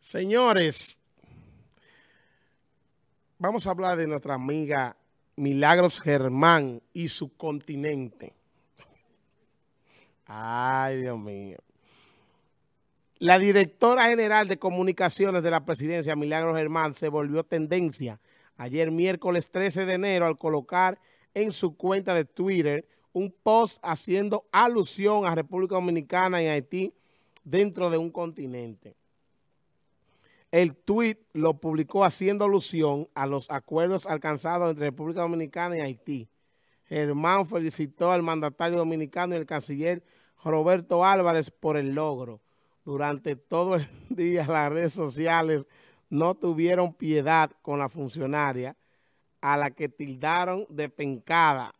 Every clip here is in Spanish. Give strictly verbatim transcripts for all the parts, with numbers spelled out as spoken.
Señores, vamos a hablar de nuestra amiga Milagros Germán y su continente. Ay, Dios mío. La directora general de comunicaciones de la presidencia, Milagros Germán, se volvió tendencia ayer miércoles trece de enero al colocar en su cuenta de Twitter un post haciendo alusión a República Dominicana y Haití dentro de un continente. El tuit lo publicó haciendo alusión a los acuerdos alcanzados entre República Dominicana y Haití. Germán felicitó al mandatario dominicano y el canciller Roberto Álvarez por el logro. Durante todo el día las redes sociales no tuvieron piedad con la funcionaria, a la que tildaron de pencada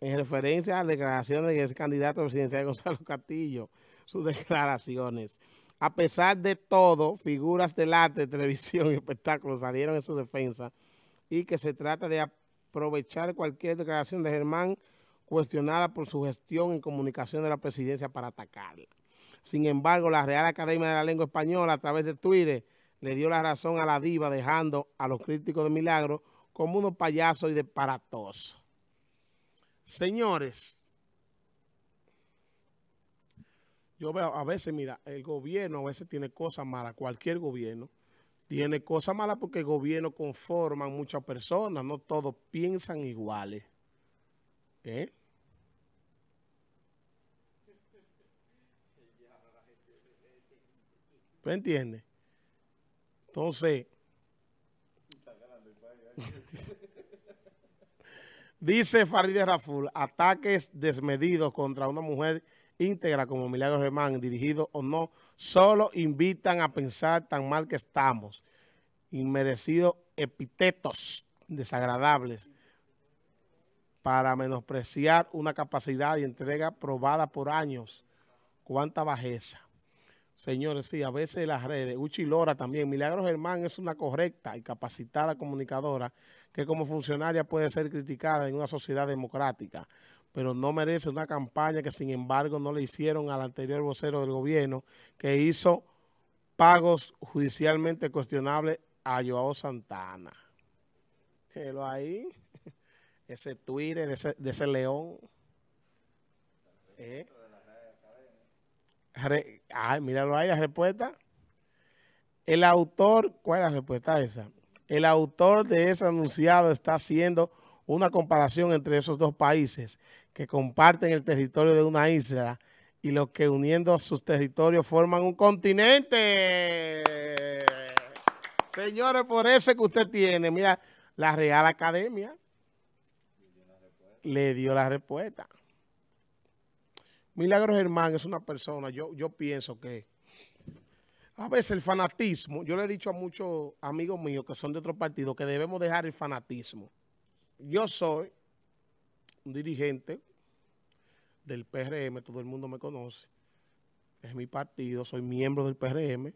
en referencia a las declaraciones del candidato presidencial Gonzalo Castillo, sus declaraciones. A pesar de todo, figuras del arte, televisión y espectáculos salieron en su defensa y que se trata de aprovechar cualquier declaración de Germán cuestionada por su gestión en comunicación de la presidencia para atacarla. Sin embargo, la Real Academia de la Lengua Española, a través de Twitter, le dio la razón a la diva, dejando a los críticos de Milagros como unos payasos y disparatosos. Señores, yo veo a veces, mira, el gobierno a veces tiene cosas malas, cualquier gobierno tiene cosas malas porque el gobierno conforma muchas personas, no todos piensan iguales. ¿Eh? ¿Tú entiendes? Entonces, dice Farid Raful, ataques desmedidos contra una mujer íntegra como Milagros Germán, dirigidos o no, solo invitan a pensar tan mal que estamos. Inmerecidos epítetos desagradables para menospreciar una capacidad y entrega probada por años. Cuánta bajeza. Señores, sí, a veces las redes, Uchi Lora también, Milagros Germán es una correcta y capacitada comunicadora que como funcionaria puede ser criticada en una sociedad democrática, pero no merece una campaña que sin embargo no le hicieron al anterior vocero del gobierno que hizo pagos judicialmente cuestionables a Joao Santana. Pero ahí, ese Twitter de ese, de ese león. ¿Eh? Ay, míralo ahí, la respuesta. El autor, ¿cuál es la respuesta esa? El autor de ese anunciado está haciendo una comparación entre esos dos países que comparten el territorio de una isla y los que uniendo sus territorios forman un continente. Señores, por eso que usted tiene, mira, la Real Academia le dio la respuesta. Milagros Germán es una persona, yo, yo pienso que a veces el fanatismo, yo le he dicho a muchos amigos míos que son de otros partidos que debemos dejar el fanatismo. Yo soy un dirigente del P R M, todo el mundo me conoce, es mi partido, soy miembro del P R M.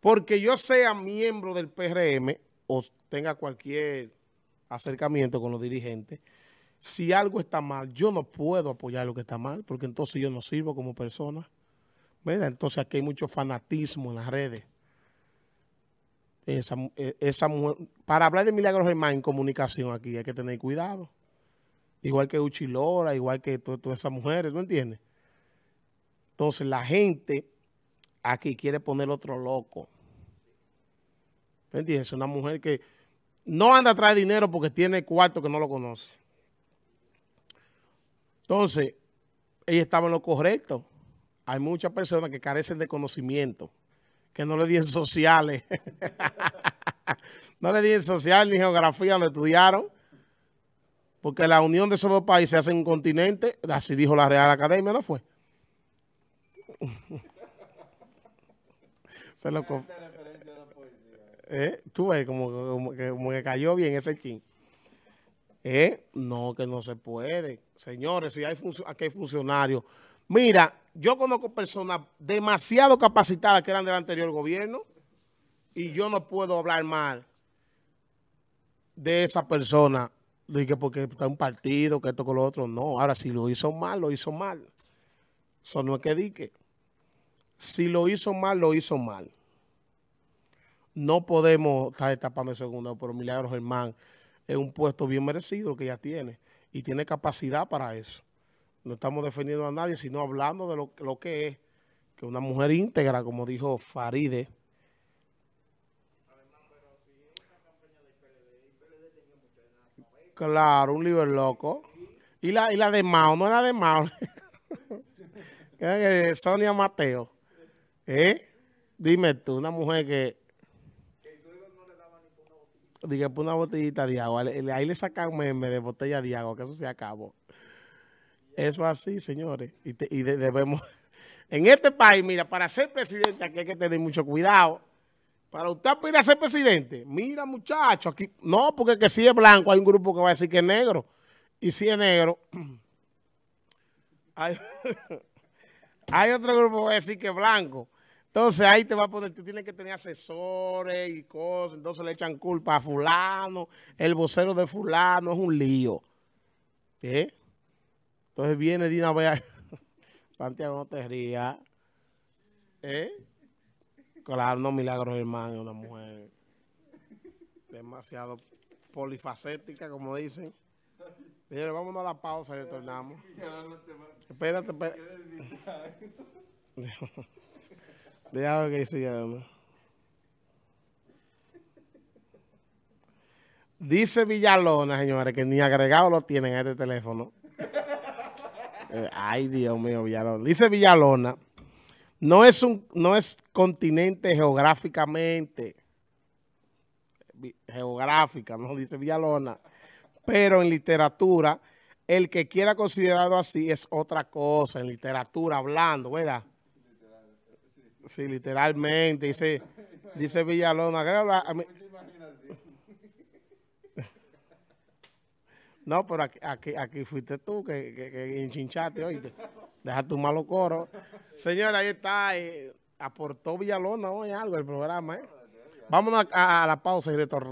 Porque yo sea miembro del P R M o tenga cualquier acercamiento con los dirigentes, si algo está mal, yo no puedo apoyar lo que está mal, porque entonces yo no sirvo como persona. ¿Verdad? Entonces aquí hay mucho fanatismo en las redes. Esa, esa mujer, para hablar de Milagros Germán en comunicación aquí hay que tener cuidado. Igual que Uchi Lora, igual que todas esas mujeres, ¿no entiendes? Entonces la gente aquí quiere poner otro loco. ¿Me entiendes? Es una mujer que no anda a traer dinero porque tiene cuarto que no lo conoce. Entonces, ella estaba en lo correcto. Hay muchas personas que carecen de conocimiento, que no le dieron sociales. No le dieron social ni geografía donde estudiaron. Porque la unión de esos dos países hace un continente. Así dijo la Real Academia, ¿no fue? Se lo conf... ¿Eh? Tú ves como, como, como que cayó bien ese chin. Eh, no, que no se puede. Señores, si hay aquí hay funcionarios. Mira, yo conozco personas demasiado capacitadas que eran del anterior gobierno y yo no puedo hablar mal de esa persona. Dije, porque está un partido, que esto con lo otro. No, ahora si lo hizo mal, lo hizo mal. Eso no es que dique. Si lo hizo mal, lo hizo mal. No podemos estar tapando el segundo, pero Milagros Germán es un puesto bien merecido que ya tiene y tiene capacidad para eso. No estamos defendiendo a nadie, sino hablando de lo, lo que es, que una mujer íntegra, como dijo Faride. Claro, un libre loco. Y la, y la de Mao, no era de Mao. Sonia Mateo. ¿Eh? Dime tú, una mujer que... Dije, pues una botellita de agua. Ahí le sacan meme de botella de agua, que eso se acabó. Eso así, señores. Y, te, y de, debemos... En este país, mira, para ser presidente aquí hay que tener mucho cuidado. Para usted ir a ser presidente, mira muchacho, aquí, no, porque que si es blanco hay un grupo que va a decir que es negro. Y si es negro, hay, hay otro grupo que va a decir que es blanco. Entonces ahí te va a poner, tú tienes que tener asesores y cosas, entonces le echan culpa a fulano, el vocero de fulano, es un lío. ¿Eh? Entonces viene Dina Vea, Santiago, no te rías. ¿Eh? Claro, no, Milagros Germán es una mujer demasiado polifacética, como dicen. Señores, vámonos a la pausa y retornamos. Espérate, espérate. Déjame que siga. Dice Villalona, señores, que ni agregado lo tienen a este teléfono. Ay, Dios mío, Villalona. Dice Villalona. No es un, no es continente geográficamente, geográfica, no dice Villalona, pero en literatura, el que quiera considerarlo así es otra cosa, en literatura hablando, ¿verdad? Sí, literalmente, dice, dice Villalona. No, pero aquí, aquí, aquí fuiste tú que, que, que enchinchaste, oíste. Deja tu malo coro. Señora, ahí está. Eh, aportó Villalona hoy algo el programa. Eh. Vámonos a, a la pausa y retorno.